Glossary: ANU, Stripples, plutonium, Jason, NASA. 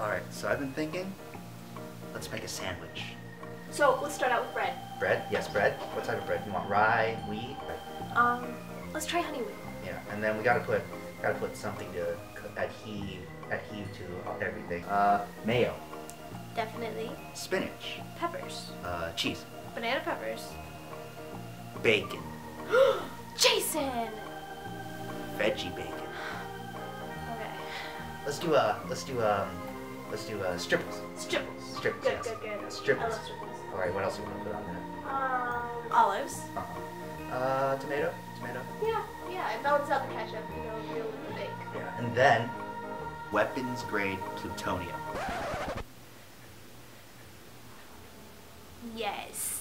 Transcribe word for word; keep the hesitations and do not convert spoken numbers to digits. Alright, so I've been thinking, let's make a sandwich. So let's start out with bread. Bread? Yes, bread. What type of bread? You want rye, wheat? Um, let's try honey wheat. Yeah, and then we gotta put gotta put something to adhere adhere to everything. Uh, mayo. Definitely. Spinach. Peppers. Uh, cheese. Banana peppers. Bacon. Jason. Veggie bacon. Okay. Let's do a. Let's do um. Let's do uh, Stripples. Stripples. Stripples. Good, yes. good, good. Stripples. I love Stripples. All right. What else do you want to put on there? Um, olives. Uh huh. Uh, tomato. Tomato. Yeah, yeah. It balances out the ketchup. You know, real with the bake. Yeah, and then weapons grade plutonium. Yes.